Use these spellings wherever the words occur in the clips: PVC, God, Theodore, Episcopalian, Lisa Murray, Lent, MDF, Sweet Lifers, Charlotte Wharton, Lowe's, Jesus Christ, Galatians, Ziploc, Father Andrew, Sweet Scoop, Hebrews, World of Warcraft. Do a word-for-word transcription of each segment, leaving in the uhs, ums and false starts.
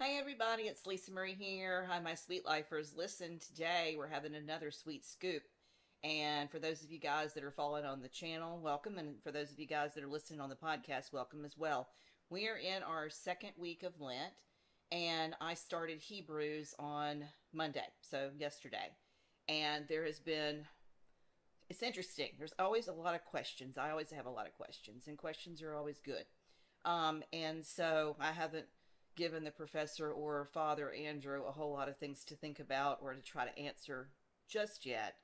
Hi everybody, it's Lisa Murray here. Hi my Sweet Lifers. Listen, today we're having another sweet scoop. And for those of you guys that are following on the channel, welcome. And for those of you guys that are listening on the podcast, welcome as well. We are in our second week of Lent, and I started Hebrews on Monday, so yesterday. And there has been, it's interesting, there's always a lot of questions. I always have a lot of questions, and questions are always good. Um, and so I haven't given the professor or Father Andrew a whole lot of things to think about or to try to answer just yet.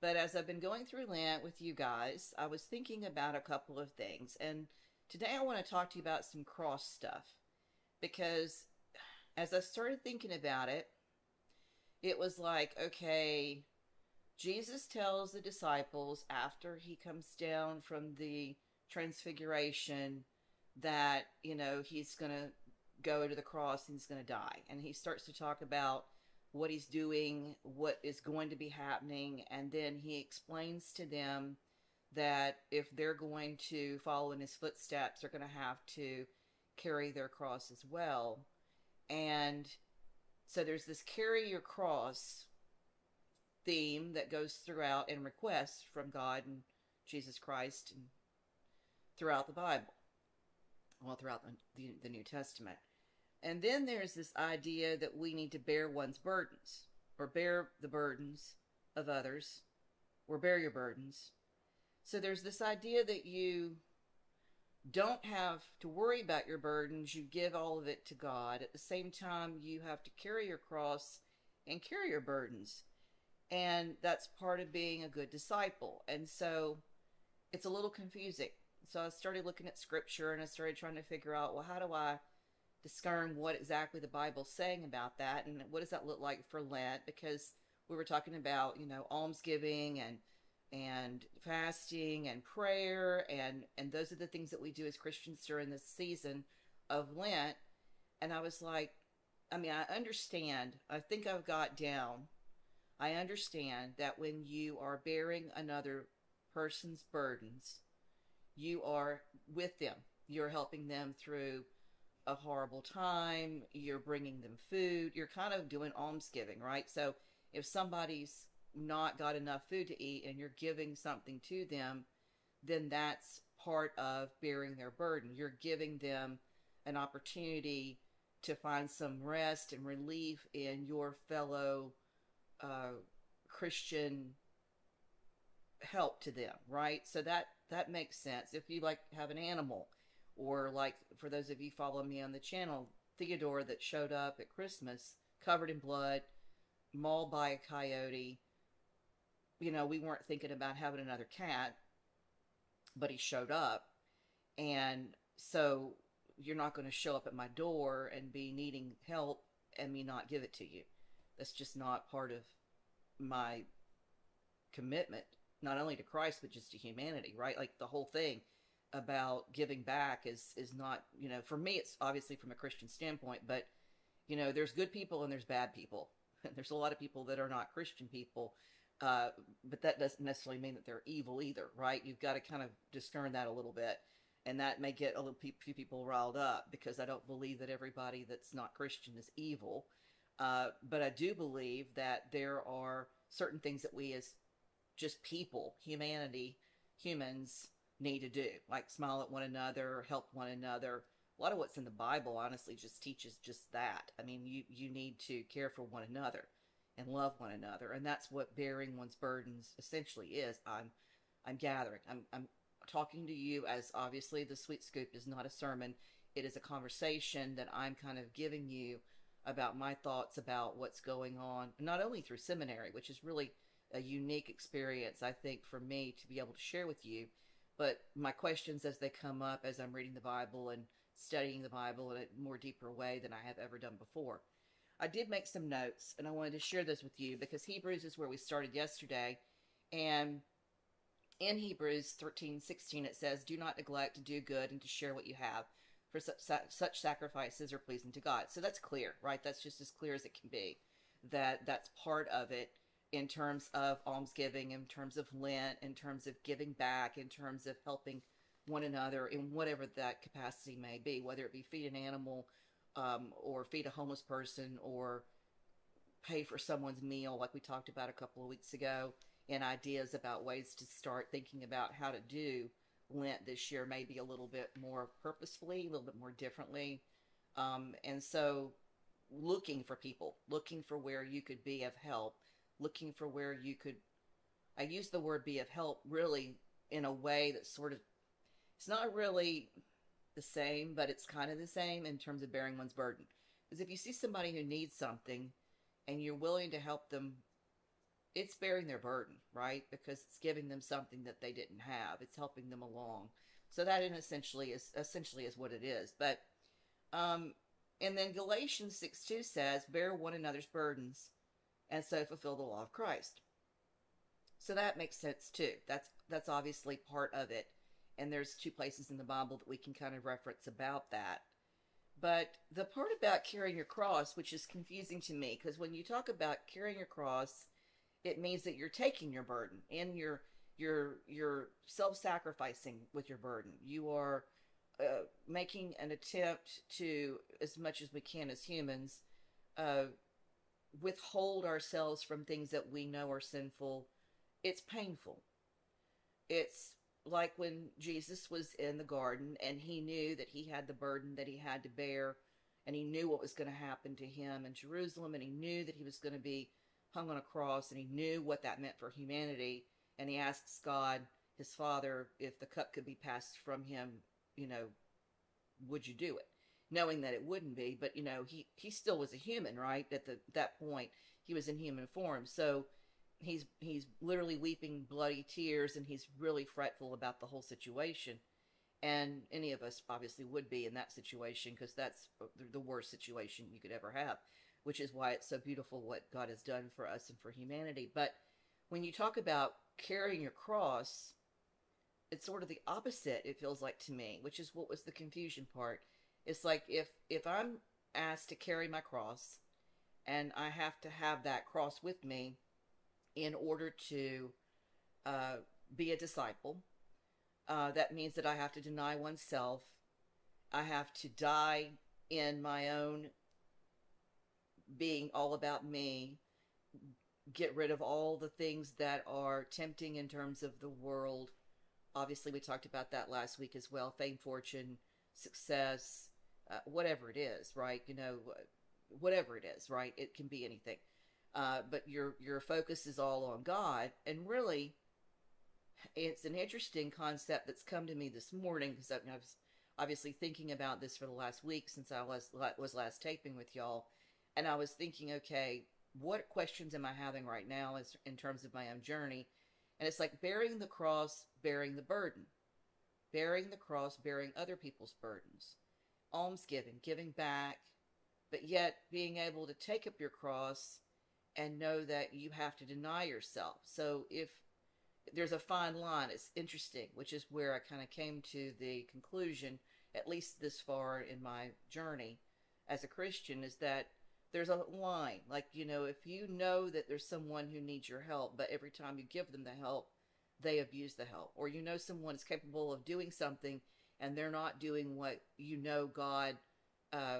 But as I've been going through Lent with you guys, I was thinking about a couple of things. And today I want to talk to you about some cross stuff, because as I started thinking about it, it was like, okay, Jesus tells the disciples after he comes down from the transfiguration that, you know, he's going to go to the cross and he's going to die. And he starts to talk about what he's doing, what is going to be happening. And then he explains to them that if they're going to follow in his footsteps, they're going to have to carry their cross as well. And so there's this carry your cross theme that goes throughout and requests from God and Jesus Christ and throughout the Bible. Well, throughout the, the, the New Testament. And then there's this idea that we need to bear one's burdens, or bear the burdens of others, or bear your burdens. So there's this idea that you don't have to worry about your burdens. You give all of it to God. At the same time, you have to carry your cross and carry your burdens. And that's part of being a good disciple. And so it's a little confusing. So I started looking at scripture and I started trying to figure out, well, how do I discern what exactly the Bible's saying about that? And what does that look like for Lent? Because we were talking about, you know, almsgiving and, and fasting and prayer. And, and those are the things that we do as Christians during this season of Lent. And I was like, I mean, I understand. I think I've got down. I understand that when you are bearing another person's burdens, you are with them. You're helping them through a horrible time. You're bringing them food. You're kind of doing almsgiving, right? So if somebody's not got enough food to eat and you're giving something to them, then that's part of bearing their burden. You're giving them an opportunity to find some rest and relief in your fellow uh, Christian help to them, right? So that that makes sense. If you like have an animal, or like for those of you following me on the channel, Theodore that showed up at Christmas covered in blood, mauled by a coyote. You know, we weren't thinking about having another cat, but he showed up. And so you're not going to show up at my door and be needing help and me not give it to you. That's just not part of my commitment, not only to Christ, but just to humanity, right? Like the whole thing about giving back is, is not, you know, for me, it's obviously from a Christian standpoint, but you know, there's good people and there's bad people. There's a lot of people that are not Christian people. Uh, but that doesn't necessarily mean that they're evil either, right? You've got to kind of discern that a little bit. And that may get a little pe- few people riled up, because I don't believe that everybody that's not Christian is evil. Uh, but I do believe that there are certain things that we as just people, humanity, humans need to do, like smile at one another, help one another. A lot of what's in the Bible, honestly, just teaches just that. I mean, you, you need to care for one another and love one another. And that's what bearing one's burdens essentially is. I'm, I'm gathering, I'm, I'm talking to you as obviously the Sweet Scoop is not a sermon. It is a conversation that I'm kind of giving you about my thoughts about what's going on, not only through seminary, which is really a unique experience, I think, for me to be able to share with you. But my questions as they come up, as I'm reading the Bible and studying the Bible in a more deeper way than I have ever done before. I did make some notes, and I wanted to share those with you, because Hebrews is where we started yesterday. And in Hebrews thirteen sixteen, it says, "Do not neglect to do good and to share what you have, for such sacrifices are pleasing to God." So that's clear, right? That's just as clear as it can be, that that's part of it. In terms of almsgiving, in terms of Lent, in terms of giving back, in terms of helping one another in whatever that capacity may be, whether it be feed an animal um, or feed a homeless person, or pay for someone's meal, like we talked about a couple of weeks ago, and ideas about ways to start thinking about how to do Lent this year, maybe a little bit more purposefully, a little bit more differently. Um, and so looking for people, looking for where you could be of help, looking for where you could, I use the word be of help really in a way that's sort of, it's not really the same, but it's kind of the same in terms of bearing one's burden. Because if you see somebody who needs something and you're willing to help them, it's bearing their burden, right? Because it's giving them something that they didn't have. It's helping them along. So that in essentially is essentially is what it is. But um, and then Galatians six two says, "Bear one another's burdens, and so fulfill the law of Christ." So that makes sense too. That's that's obviously part of it. And there's two places in the Bible that we can kind of reference about that. But the part about carrying your cross, which is confusing to me, because when you talk about carrying your cross, it means that you're taking your burden and you're, you're, you're self-sacrificing with your burden. You are uh, making an attempt to, as much as we can as humans, uh, withhold ourselves from things that we know are sinful. It's painful. It's like when Jesus was in the garden and he knew that he had the burden that he had to bear, and he knew what was going to happen to him in Jerusalem, and he knew that he was going to be hung on a cross, and he knew what that meant for humanity, and he asks God, his Father, if the cup could be passed from him, you know, would you do it? Knowing that it wouldn't be, but, you know, he, he still was a human, right? At the, that point, he was in human form, so he's, he's literally weeping bloody tears, and he's really fretful about the whole situation, and any of us obviously would be in that situation, because that's the worst situation you could ever have. Which is why it's so beautiful what God has done for us and for humanity. But when you talk about carrying your cross, it's sort of the opposite, it feels like to me, which is what was the confusion part. It's like if, if I'm asked to carry my cross and I have to have that cross with me in order to uh, be a disciple, uh, that means that I have to deny oneself. I have to die in my own being all about me, get rid of all the things that are tempting in terms of the world. Obviously, we talked about that last week as well. Fame, fortune, success, uh, whatever it is, right? You know, whatever it is, right? It can be anything. Uh, but your, your focus is all on God. And really, it's an interesting concept that's come to me this morning, because I was obviously thinking about this for the last week since I was, was last taping with y'all. And I was thinking, okay, what questions am I having right now as, in terms of my own journey? And it's like bearing the cross, bearing the burden. Bearing the cross, bearing other people's burdens. Almsgiving, giving back, but yet being able to take up your cross and know that you have to deny yourself. So if there's a fine line, it's interesting, which is where I kind of came to the conclusion, at least this far in my journey as a Christian, is that there's a line, like, you know, if you know that there's someone who needs your help, but every time you give them the help, they abuse the help. Or you know someone is capable of doing something, and they're not doing what you know God, uh,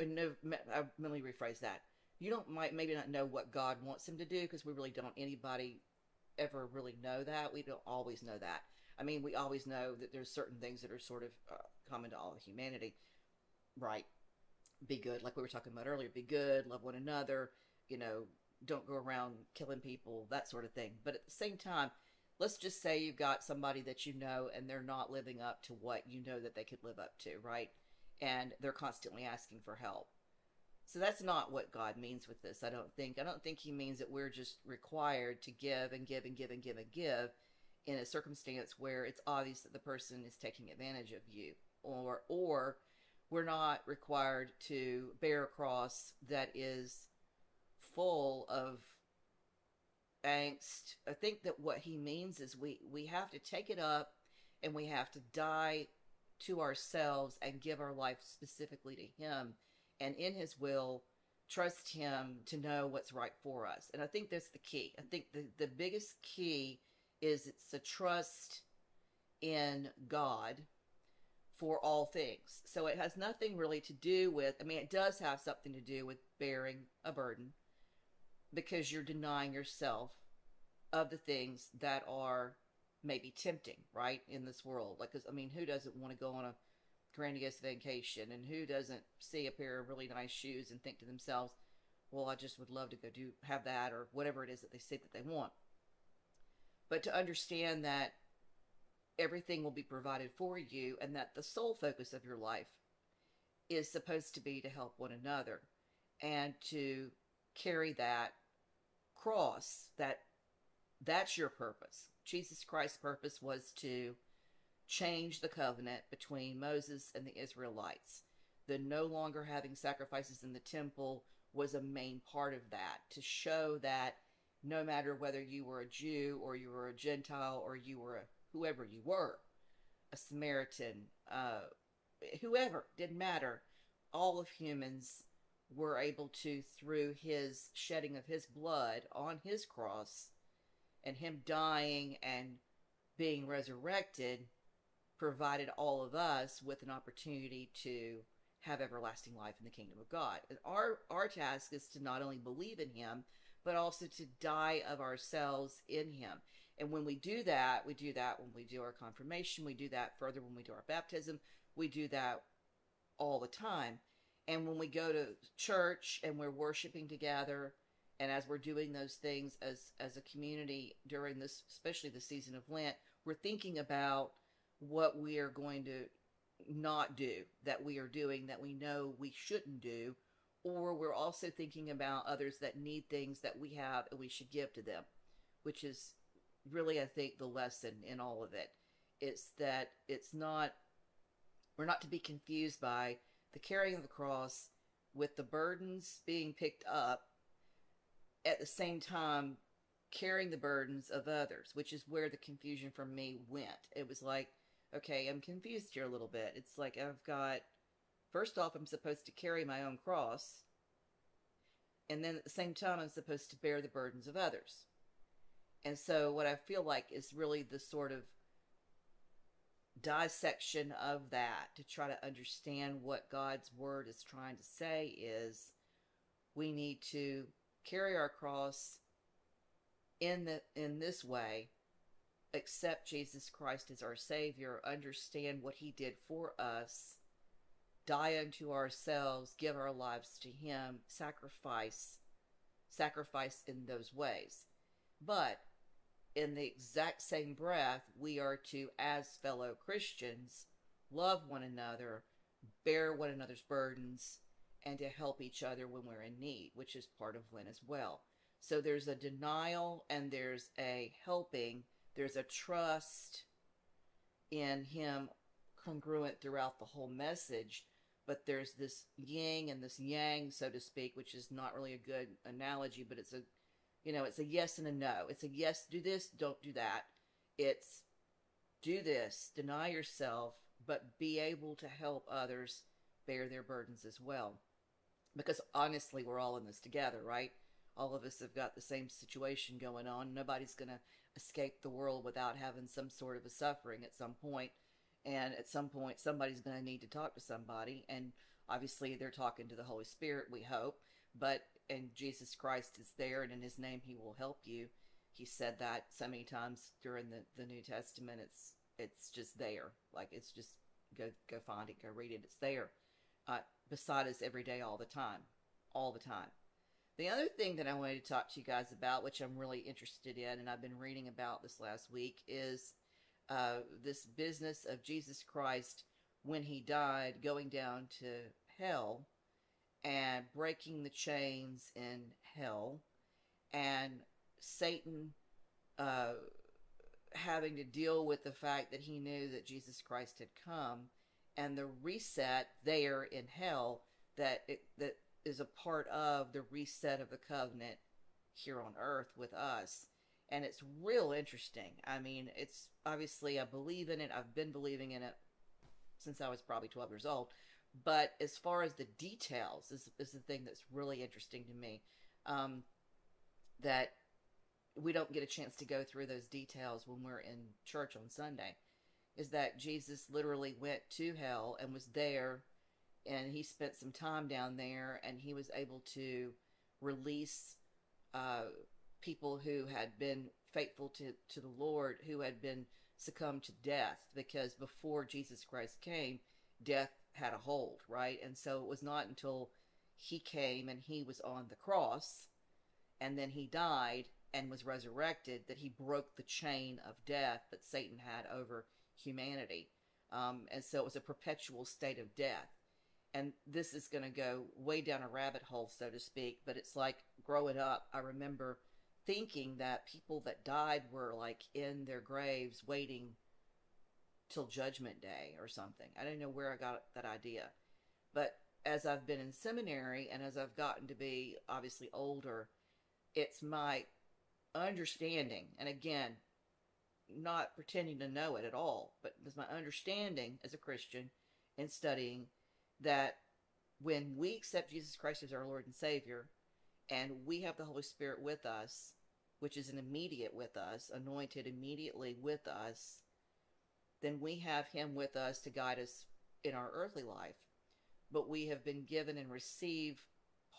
no, I'll really rephrase that. You don't might maybe not know what God wants them to do, because we really don't, anybody ever really know that. We don't always know that. I mean, we always know that there's certain things that are sort of uh, common to all of humanity, right? Be good, like we were talking about earlier, be good, love one another, you know, don't go around killing people, that sort of thing. But at the same time, let's just say you've got somebody that you know and they're not living up to what you know that they could live up to, right? And they're constantly asking for help. So that's not what God means with this, I don't think. I don't think he means that we're just required to give and give and give and give and give in a circumstance where it's obvious that the person is taking advantage of you, or, or, we're not required to bear a cross that is full of angst. I think that what he means is we, we have to take it up and we have to die to ourselves and give our life specifically to him, and in his will, trust him to know what's right for us. And I think that's the key. I think the, the biggest key is it's a trust in God for all things. So it has nothing really to do with, I mean, it does have something to do with bearing a burden, because you're denying yourself of the things that are maybe tempting, right, in this world. Like, 'cause, I mean, who doesn't want to go on a grandiose vacation, and who doesn't see a pair of really nice shoes and think to themselves, well, I just would love to go do have that, or whatever it is that they say that they want. But to understand that everything will be provided for you, and that the sole focus of your life is supposed to be to help one another and to carry that cross, that that's your purpose. Jesus Christ's purpose was to change the covenant between Moses and the Israelites. The no longer having sacrifices in the temple was a main part of that, to show that no matter whether you were a Jew or you were a Gentile or you were a, whoever you were, a Samaritan, uh, whoever, didn't matter, all of humans were able to, through his shedding of his blood on his cross and him dying and being resurrected, provided all of us with an opportunity to have everlasting life in the kingdom of God. And our, our task is to not only believe in him, but also to die of ourselves in him. And when we do that, we do that when we do our confirmation, we do that further when we do our baptism, we do that all the time. And when we go to church and we're worshiping together, and as we're doing those things as, as a community during this, especially the season of Lent, we're thinking about what we are going to not do, that we are doing that we know we shouldn't do, or we're also thinking about others that need things that we have and we should give to them, which is really, I think, the lesson in all of it. It's that it's not, we're not to be confused by the carrying of the cross with the burdens being picked up, at the same time carrying the burdens of others, which is where the confusion for me went. It was like, okay, I'm confused here a little bit. It's like, I've got, first off, I'm supposed to carry my own cross, and then at the same time, I'm supposed to bear the burdens of others. And so what I feel like is really the sort of dissection of that, to try to understand what God's word is trying to say, is we need to carry our cross in the in this way, accept Jesus Christ as our Savior, understand what he did for us, die unto ourselves, give our lives to him, sacrifice, sacrifice in those ways. But in the exact same breath, we are to, as fellow Christians, love one another, bear one another's burdens, and to help each other when we're in need, which is part of Lent as well. So there's a denial and there's a helping. There's a trust in him, congruent throughout the whole message. But there's this yin and this yang, so to speak, which is not really a good analogy, but it's a, you know, it's a yes and a no. It's a yes, do this, don't do that. It's do this, deny yourself, but be able to help others bear their burdens as well. Because honestly, we're all in this together, right? All of us have got the same situation going on. Nobody's going to escape the world without having some sort of a suffering at some point. And at some point, somebody's going to need to talk to somebody. And obviously, they're talking to the Holy Spirit, we hope. But, and Jesus Christ is there, and in his name, he will help you. He said that so many times during the, the New Testament. It's, it's just there. Like, it's just, go, go find it, go read it. It's there. Uh, beside us every day, all the time, all the time. The other thing that I wanted to talk to you guys about, which I'm really interested in, and I've been reading about this last week, is uh, this business of Jesus Christ, when he died, going down to hell and breaking the chains in hell, and Satan uh, having to deal with the fact that he knew that Jesus Christ had come, and the reset there in hell that it, that is a part of the reset of the covenant here on earth with us. And it's real interesting. I mean, it's obviously, I believe in it. I've been believing in it since I was probably twelve years old. But as far as the details is, is the thing that's really interesting to me, um, that we don't get a chance to go through those details when we're in church on Sunday. is that Jesus literally went to hell and was there, and he spent some time down there, and he was able to release uh, people who had been faithful to, to the Lord, who had been succumbed to death, because before Jesus Christ came, death had a hold, right? And so it was not until he came and he was on the cross, and then he died and was resurrected, that he broke the chain of death that Satan had over humanity. Um, and so it was a perpetual state of death. And this is going to go way down a rabbit hole, so to speak, but it's like growing up, I remember thinking that people that died were like in their graves waiting till Judgment Day or something. I don't know where I got that idea. But as I've been in seminary and as I've gotten to be obviously older, it's my understanding, and again, not pretending to know it at all, but it's my understanding as a Christian and studying that when we accept Jesus Christ as our Lord and Savior, and we have the Holy Spirit with us, which is an immediate with us, anointed immediately with us, then we have him with us to guide us in our earthly life. But we have been given and receive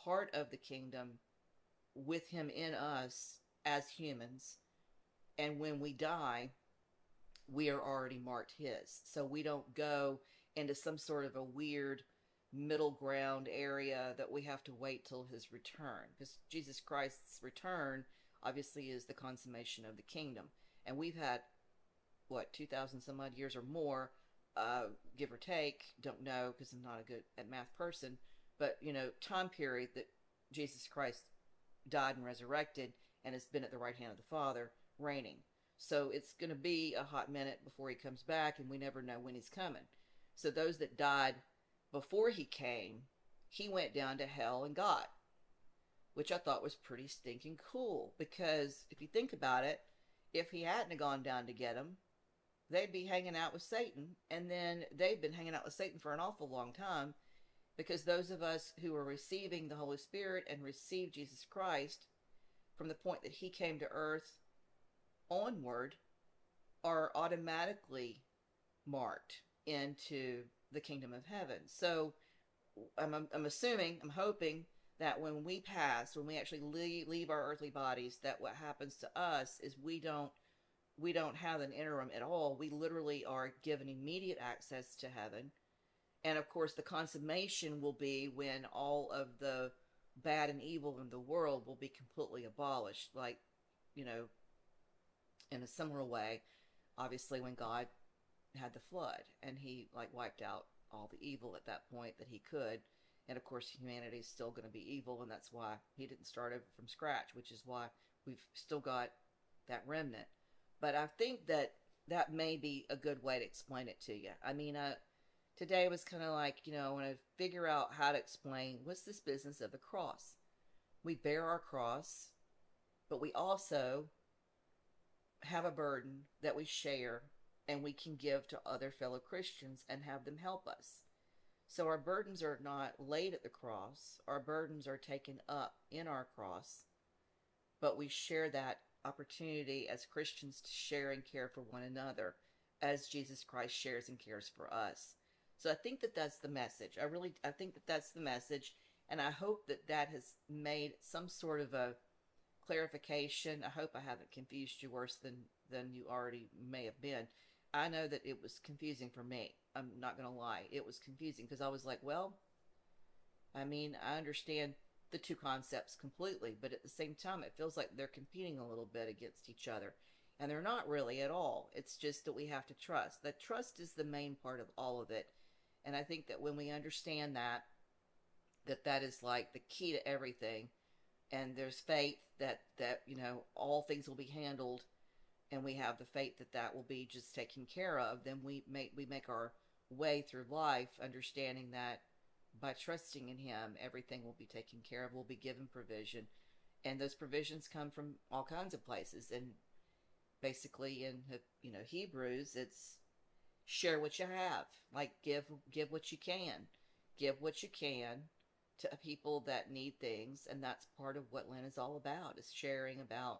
part of the kingdom with him in us as humans. And when we die, we are already marked his. So we don't go into some sort of a weird middle ground area that we have to wait till his return, because Jesus Christ's return obviously is the consummation of the kingdom, and we've had what, two thousand some odd years or more, uh give or take, don't know, because I'm not a good at math person, but you know, time period that Jesus Christ died and resurrected and has been at the right hand of the Father reigning. So it's going to be a hot minute before he comes back, and we never know when he's coming. So those that died before he came, he went down to hell and got, which I thought was pretty stinking cool, because if you think about it, if he hadn't have gone down to get him, they'd be hanging out with Satan, and then they've been hanging out with Satan for an awful long time, because those of us who are receiving the Holy Spirit and receive Jesus Christ from the point that he came to earth onward are automatically marked into the kingdom of heaven. So I'm, I'm assuming, I'm hoping that when we pass, when we actually leave, leave our earthly bodies, that what happens to us is we don't, we don't have an interim at all. We literally are given immediate access to heaven. And of course, the consummation will be when all of the bad and evil in the world will be completely abolished. Like, you know, in a similar way, obviously when God had the flood and he like wiped out all the evil at that point that he could, and of course humanity is still going to be evil, and that's why he didn't start over from scratch, which is why we've still got that remnant. But I think that that may be a good way to explain it to you. I mean, I, today was kind of like, you know, I want to figure out how to explain what's this business of the cross. We bear our cross, but we also have a burden that we share and we can give to other fellow Christians and have them help us. So our burdens are not laid at the cross. Our burdens are taken up in our cross, but we share that opportunity as Christians to share and care for one another as Jesus Christ shares and cares for us. So I think that that's the message. I really, I think that that's the message. And I hope that that has made some sort of a clarification. I hope I haven't confused you worse than, than you already may have been. I know that it was confusing for me. I'm not going to lie. It was confusing because I was like, well, I mean, I understand the two concepts completely, but at the same time, it feels like they're competing a little bit against each other. And they're not really at all. It's just that we have to trust. That trust is the main part of all of it. And I think that when we understand that, that that is like the key to everything. And there's faith that, that, you know, all things will be handled, and we have the faith that that will be just taken care of, then we make, we make our way through life understanding that by trusting in him, everything will be taken care of, will be given provision. And those provisions come from all kinds of places. And basically in, you know, Hebrews, it's share what you have, like give, give what you can, give what you can to people that need things. And that's part of what Lent is all about, is sharing about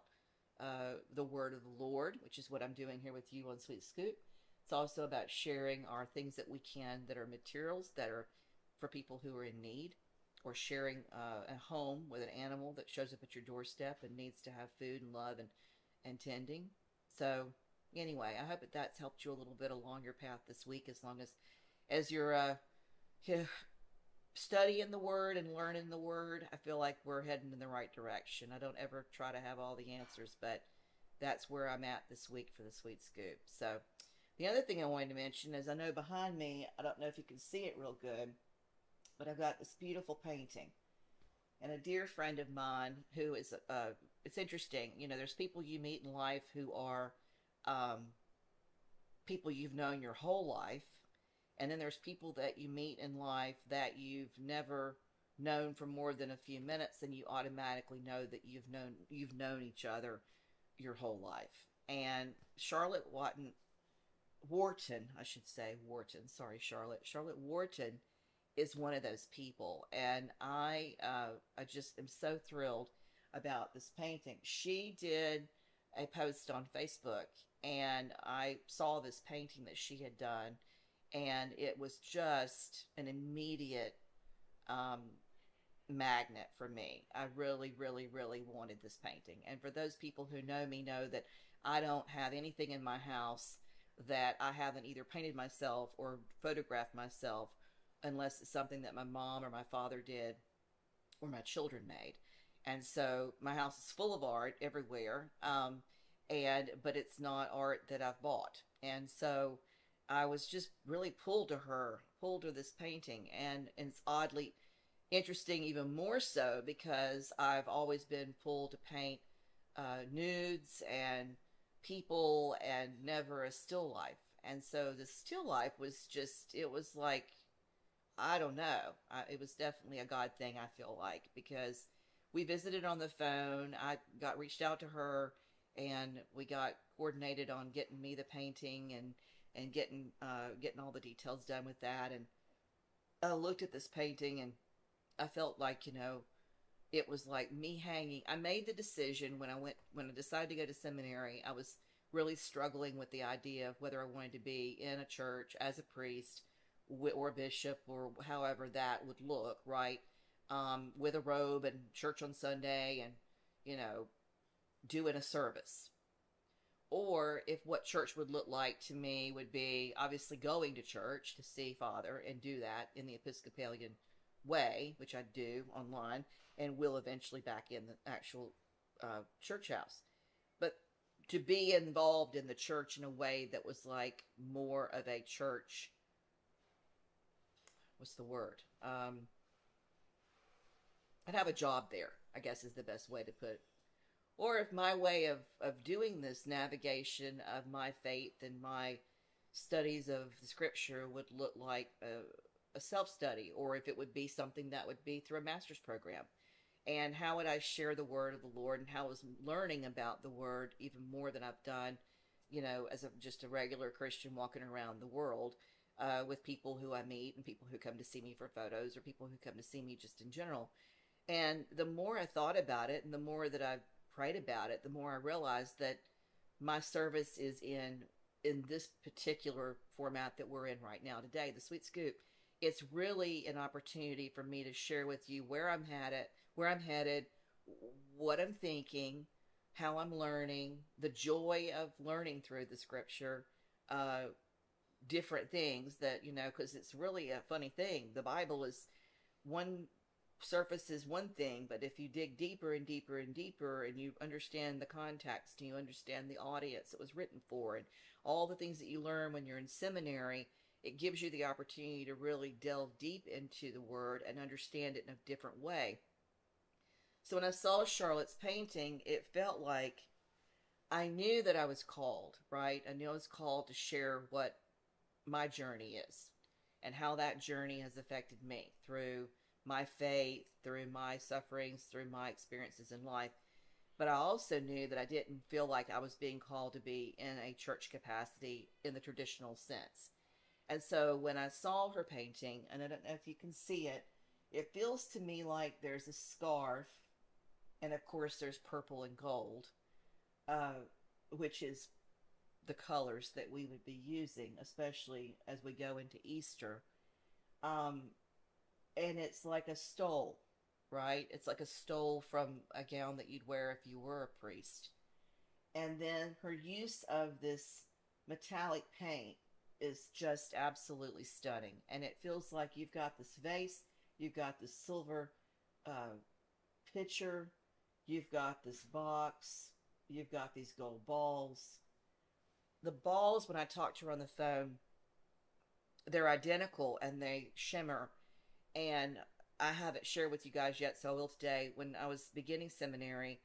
Uh, the word of the Lord, which is what I'm doing here with you on Sweet Scoop. It's also about sharing our things that we can that are materials that are for people who are in need, or sharing uh, a home with an animal that shows up at your doorstep and needs to have food and love and, and tending. So anyway, I hope that that's helped you a little bit along your path this week, as long as, as you're uh, studying the Word and learning the Word. I feel like we're heading in the right direction. I don't ever try to have all the answers, but that's where I'm at this week for the Sweet Scoop. So the other thing I wanted to mention is, I know behind me, I don't know if you can see it real good, but I've got this beautiful painting. And a dear friend of mine who is, uh, it's interesting, you know, there's people you meet in life who are um, people you've known your whole life. And then there's people that you meet in life that you've never known for more than a few minutes, and you automatically know that you've known, you've known each other your whole life. And Charlotte Wharton, Wharton, I should say Wharton, sorry, Charlotte, Charlotte Wharton is one of those people, and I uh, I just am so thrilled about this painting. She did a post on Facebook, and I saw this painting that she had done, and it was just an immediate um, magnet for me. I really, really, really wanted this painting, and for those people who know me know that I don't have anything in my house that I haven't either painted myself or photographed myself, unless it's something that my mom or my father did or my children made. And so my house is full of art everywhere, um, and but it's not art that I've bought. And so I was just really pulled to her, pulled to this painting. And, and it's oddly interesting, even more so, because I've always been pulled to paint uh, nudes and people, and never a still life. And so the still life was just, it was like, I don't know. I, it was definitely a God thing, I feel like, because we visited on the phone. I got reached out to her, and we got coordinated on getting me the painting and, and getting, uh, getting all the details done with that. And I looked at this painting, and I felt like, you know, it was like me hanging. I made the decision when I went, when I decided to go to seminary, I was really struggling with the idea of whether I wanted to be in a church as a priest or bishop, or however that would look, right? Um, with a robe and church on Sunday and, you know, doing a service. Or if what church would look like to me would be obviously going to church to see Father and do that in the Episcopalian way, which I do online and will eventually back in the actual uh, church house. But to be involved in the church in a way that was like more of a church, what's the word? Um, I'd have a job there, I guess, is the best way to put it. Or if my way of, of doing this navigation of my faith and my studies of the scripture would look like a, a self-study, or if it would be something that would be through a master's program. And how would I share the word of the Lord, and how I was learning about the word even more than I've done, you know, as a, just a regular Christian walking around the world. Uh, with people who I meet and people who come to see me for photos, or people who come to see me just in general. And the more I thought about it, and the more that I prayed about it, the more I realized that my service is in in this particular format that we're in right now today, the Sweet Scoop. It's really an opportunity for me to share with you where I'm headed, where I'm headed, what I'm thinking, how I'm learning, the joy of learning through the scripture, uh, different things that, you know, because it's really a funny thing. The Bible is one surface is one thing, but if you dig deeper and deeper and deeper, and you understand the context, and you understand the audience it was written for, and all the things that you learn when you're in seminary, it gives you the opportunity to really delve deep into the word and understand it in a different way. So when I saw Charlotte's painting, it felt like I knew that I was called, right? I knew I was called to share what my journey is, and how that journey has affected me through my faith, through my sufferings, through my experiences in life. But I also knew that I didn't feel like I was being called to be in a church capacity in the traditional sense. And so when I saw her painting, and I don't know if you can see it, it feels to me like there's a scarf, and of course there's purple and gold, uh, which is the colors that we would be using, especially as we go into Easter. Um, and it's like a stole, right? It's like a stole from a gown that you'd wear if you were a priest. And then her use of this metallic paint is just absolutely stunning. And it feels like you've got this vase, you've got this silver uh, pitcher, you've got this box, you've got these gold balls. The balls, when I talked to her on the phone, they're identical and they shimmer. And I haven't shared with you guys yet, so I will today. When I was beginning seminary,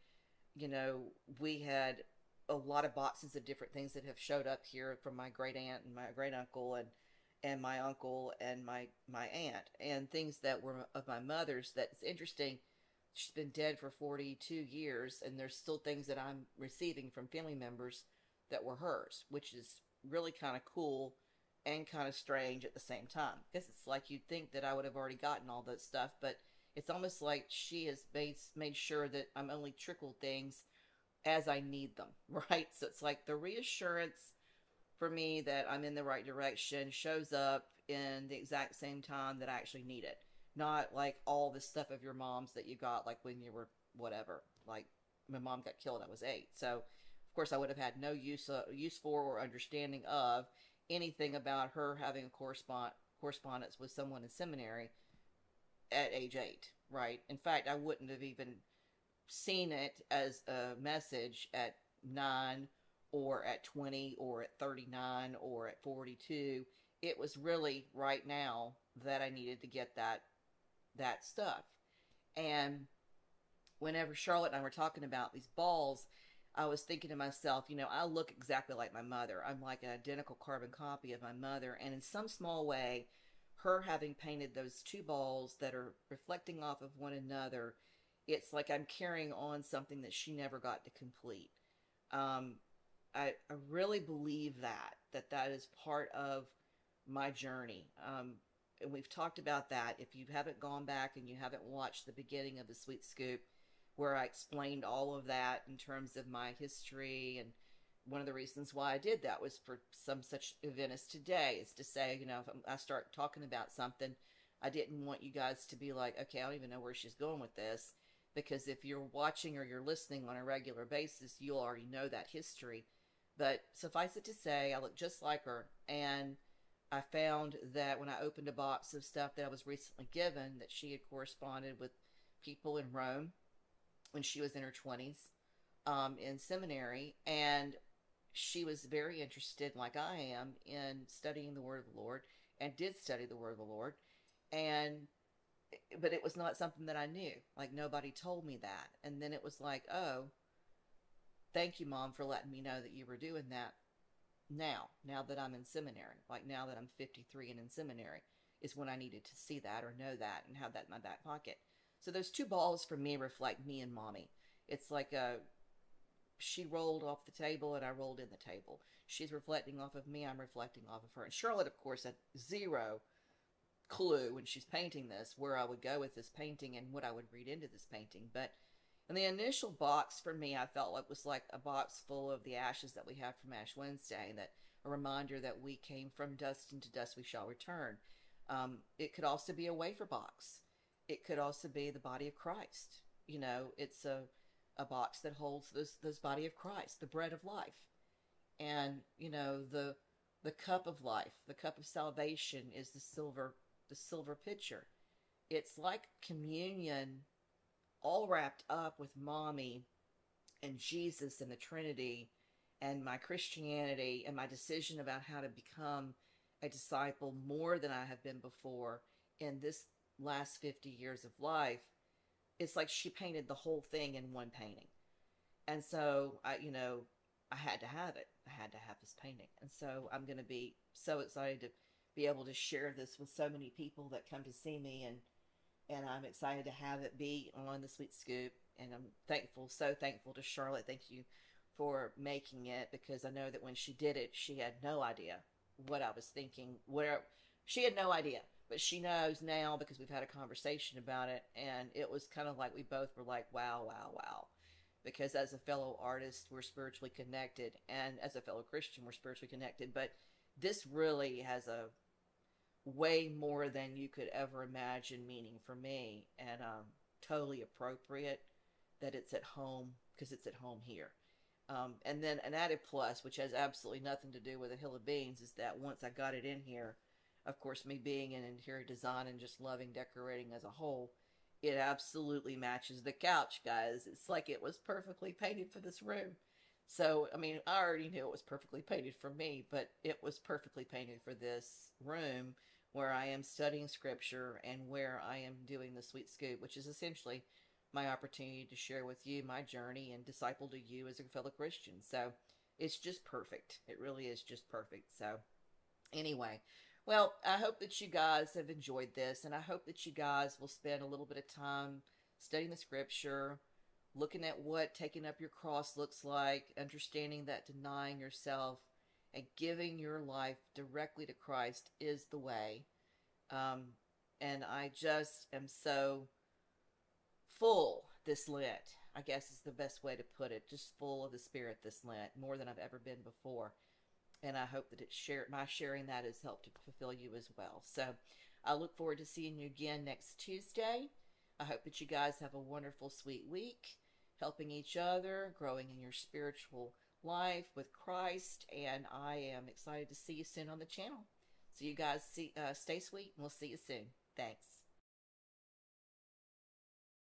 you know, we had a lot of boxes of different things that have showed up here from my great aunt and my great uncle and and my uncle and my my aunt, and things that were of my mother's. That's interesting. She's been dead for forty-two years, and there's still things that I'm receiving from family members that were hers, which is really kind of cool and kind of strange at the same time, because it's like you'd think that I would have already gotten all that stuff, but it's almost like she has made, made sure that I'm only trickled things as I need them, right? So it's like the reassurance for me that I'm in the right direction shows up in the exact same time that I actually need it. Not like all the stuff of your mom's that you got like when you were whatever. Like my mom got killed, I was eight. So of course I would have had no use, uh, use for or understanding of anything about her having a correspond correspondence with someone in seminary at age eight, right? In fact, I wouldn't have even seen it as a message at nine or at twenty or at thirty-nine or at forty-two. It was really right now that I needed to get that that stuff. And whenever Charlotte and I were talking about these balls, I was thinking to myself, you know, I look exactly like my mother. I'm like an identical carbon copy of my mother. And in some small way, her having painted those two balls that are reflecting off of one another, it's like I'm carrying on something that she never got to complete. Um, I, I really believe that, that that is part of my journey. Um, and we've talked about that. If you haven't gone back and you haven't watched the beginning of the Sweet Scoop, where I explained all of that in terms of my history. And one of the reasons why I did that was for some such event as today, is to say, you know, if I start talking about something, I didn't want you guys to be like, okay, I don't even know where she's going with this. Because if you're watching or you're listening on a regular basis, you'll already know that history. But suffice it to say, I look just like her. And I found that when I opened a box of stuff that I was recently given, that she had corresponded with people in Rome when she was in her twenties, um, in seminary. And she was very interested, like I am, in studying the Word of the Lord, and did study the Word of the Lord. And, but it was not something that I knew. Like, nobody told me that. And then it was like, oh, thank you, Mom, for letting me know that you were doing that now, now that I'm in seminary. Like, now that I'm fifty-three and in seminary is when I needed to see that or know that and have that in my back pocket. So those two balls for me reflect me and Mommy. It's like a, she rolled off the table and I rolled in the table. She's reflecting off of me, I'm reflecting off of her. And Charlotte, of course, had zero clue when she's painting this where I would go with this painting and what I would read into this painting. But in the initial box for me, I felt like it was like a box full of the ashes that we have from Ash Wednesday, and that a reminder that we came from dust, and to dust we shall return. Um, it could also be a wafer box. It could also be the body of Christ. You know, it's a, a box that holds this, this body of Christ, the bread of life. And, you know, the, the cup of life, the cup of salvation is the silver, the silver pitcher. It's like communion all wrapped up with Mommy and Jesus and the Trinity and my Christianity and my decision about how to become a disciple more than I have been before in this last fifty years of life. It's like she painted the whole thing in one painting. And so I, you know, I had to have it. I had to have this painting. And so I'm going to be so excited to be able to share this with so many people that come to see me, and, and I'm excited to have it be on the Sweet Scoop. And I'm thankful, so thankful to Charlotte. Thank you for making it, because I know that when she did it, she had no idea what I was thinking, where she had no idea. But she knows now because we've had a conversation about it, and it was kind of like we both were like, wow, wow, wow. because as a fellow artist, we're spiritually connected, and as a fellow Christian, we're spiritually connected. But this really has a way more than you could ever imagine meaning for me, and um, totally appropriate that it's at home because it's at home here. Um, and then an added plus, which has absolutely nothing to do with a hill of beans, is that once I got it in here, of course, me being an interior design and just loving decorating as a whole, it absolutely matches the couch, guys. It's like it was perfectly painted for this room. So, I mean, I already knew it was perfectly painted for me, but it was perfectly painted for this room where I am studying scripture and where I am doing the Sweet Scoop, which is essentially my opportunity to share with you my journey and disciple to you as a fellow Christian. So it's just perfect. It really is just perfect. So anyway, well, I hope that you guys have enjoyed this, and I hope that you guys will spend a little bit of time studying the scripture, looking at what taking up your cross looks like, understanding that denying yourself and giving your life directly to Christ is the way. Um, and I just am so full this Lent, I guess is the best way to put it, just full of the Spirit this Lent, more than I've ever been before. And I hope that it share, my sharing that has helped to fulfill you as well. So I look forward to seeing you again next Tuesday. I hope that you guys have a wonderful, sweet week, helping each other, growing in your spiritual life with Christ. And I am excited to see you soon on the channel. So you guys see, uh, stay sweet, and we'll see you soon. Thanks.